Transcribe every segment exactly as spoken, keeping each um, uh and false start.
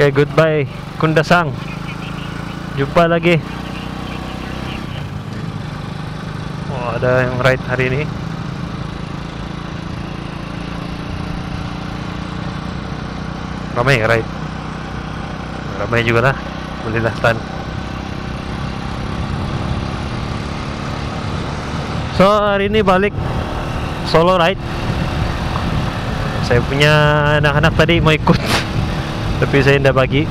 Okay, goodbye Kundasang. Jumpa lagi. Oh, ada yang ride hari ini. Ramai ride. Ramai juga lah. Bolehlah tahan. So, hari ini balik solo ride. Saya punya anak-anak tadi mau ikut, tapi saya tidak bagi.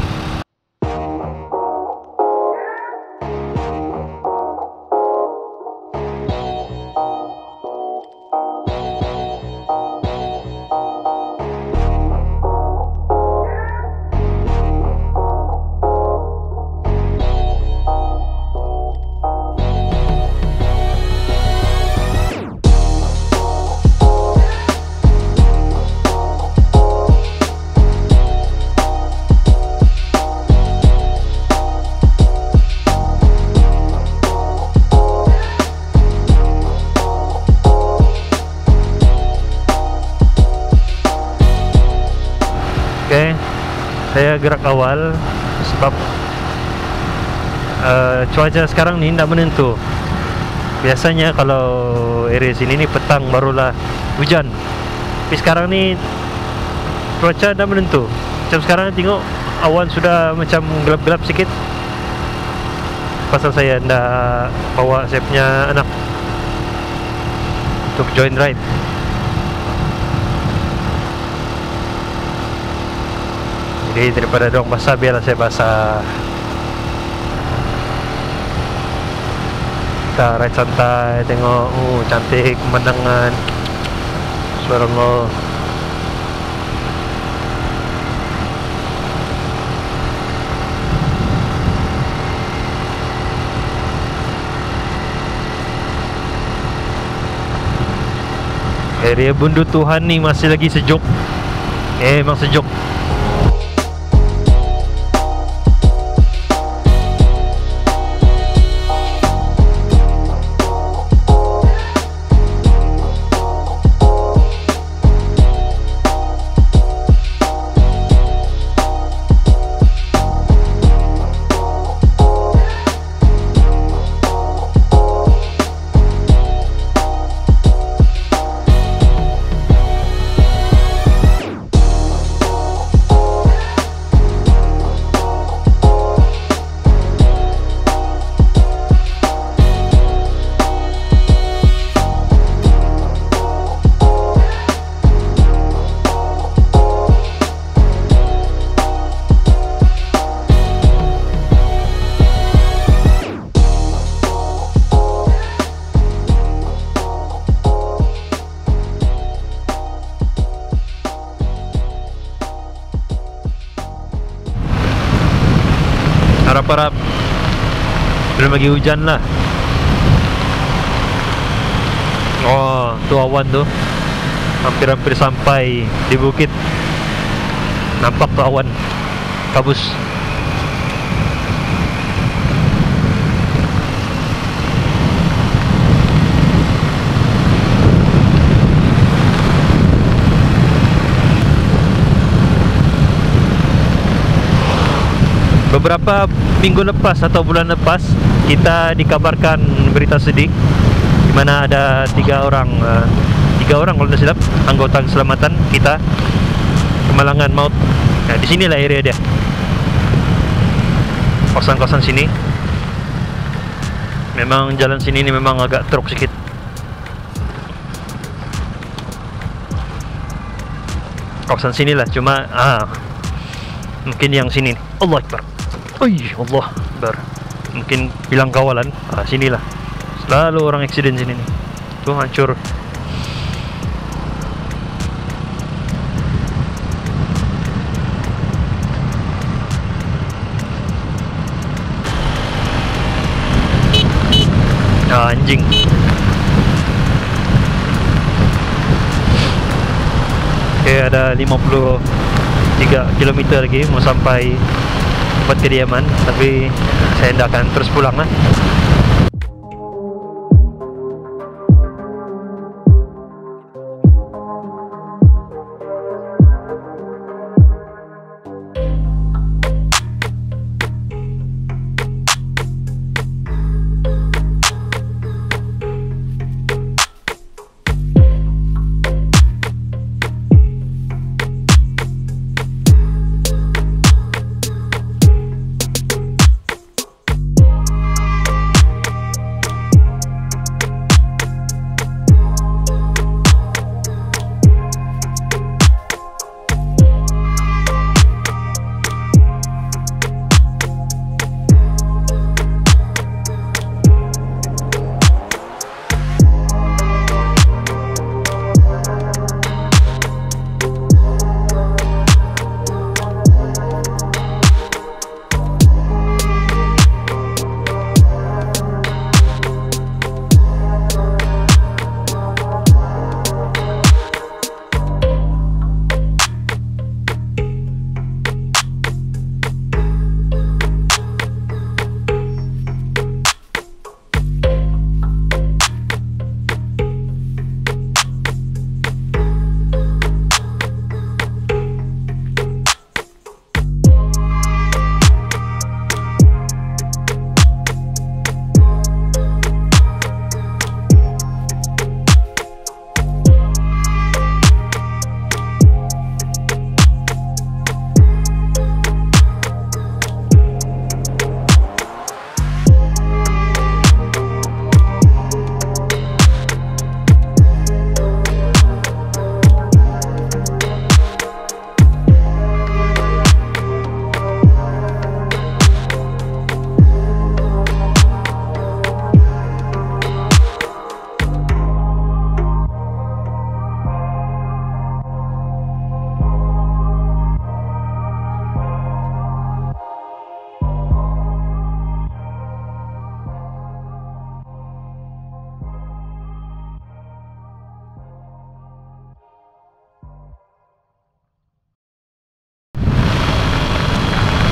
Oke, okay, saya gerak awal sebab uh, cuaca sekarang ni tidak menentu. Biasanya kalau area sini ni petang barulah hujan. Tapi sekarang ni cuaca tidak menentu. Macam sekarang tengok awan sudah macam gelap-gelap sikit. Pasal saya tidak bawa saya punya anak untuk join ride. Jadi daripada dong basah, biarlah saya basah. Kita ride santai, tengok, uh, cantik pemandangan. Suara lo. Area Bundu Tuhan ni masih lagi sejuk. Eh, memang sejuk. Harap-harap belum lagi hujan lah. Oh, tu awan tu hampir-hampir sampai di bukit. Nampak tu awan kabus. Beberapa minggu lepas atau bulan lepas kita dikabarkan berita sedih di mana ada tiga orang uh, tiga orang kalau tidak silap anggota keselamatan kita kemalangan maut. Nah, di sinilah area dia, kosan-kosan sini. Memang jalan sini ini memang agak teruk sedikit. Kosan sinilah cuma ah mungkin yang sini. Allah Akbar. Oi, Allah Akbar. Mungkin bilang kawalan, ah, sinilah selalu orang eksiden sini nih. Tuh hancur. Ah, anjing. Oke, ada lima puluh tiga kilometer lagi mau sampai tempat kediaman, tapi saya tidak akan terus pulang lah.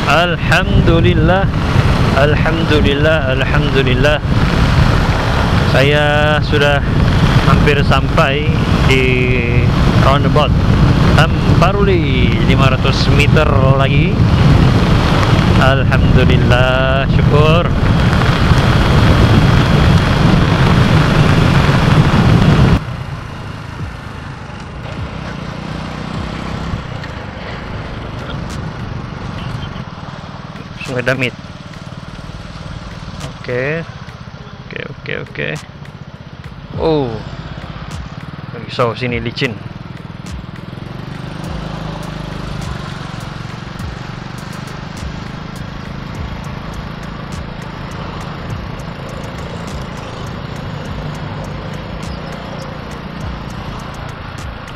Alhamdulillah, Alhamdulillah, Alhamdulillah. Saya sudah hampir sampai di roundabout Amparuli, lima ratus meter lagi. Alhamdulillah, syukur. Sungai Damit. Oke, oke, oke, oke. Oh, risau sini licin.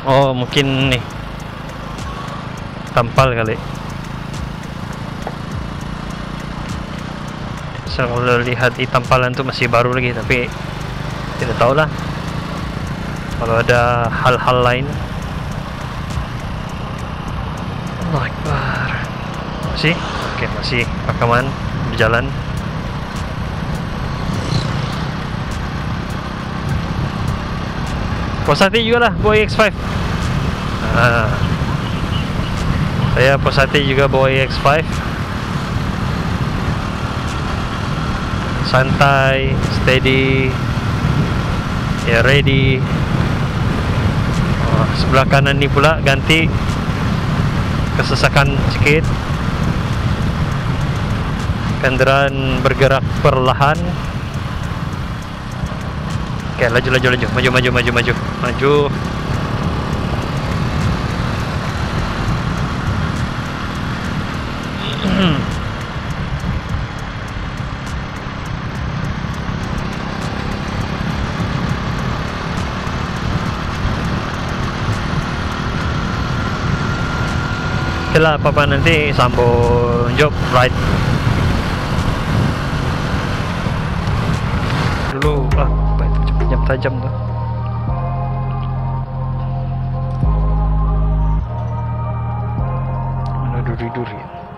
Oh, mungkin nih tampal kali. Saya kalau lihat di tampalan tuh masih baru lagi, tapi tidak tahulah kalau ada hal-hal lain. Allah Akbar. Masih? Oke, masih rekaman berjalan. Posati juga lah bawa E X lima. Nah, saya posati juga bawa E X lima. Santai, steady, ya, ready. Oh, sebelah kanan ni pula ganti, kesesakan sikit. Kenderaan bergerak perlahan. Oke, laju, laju, laju, maju, maju, maju, maju, maju. Itulah papa nanti sambung job ride dulu. Ah, jam tajam tuh. Mana duri-duri.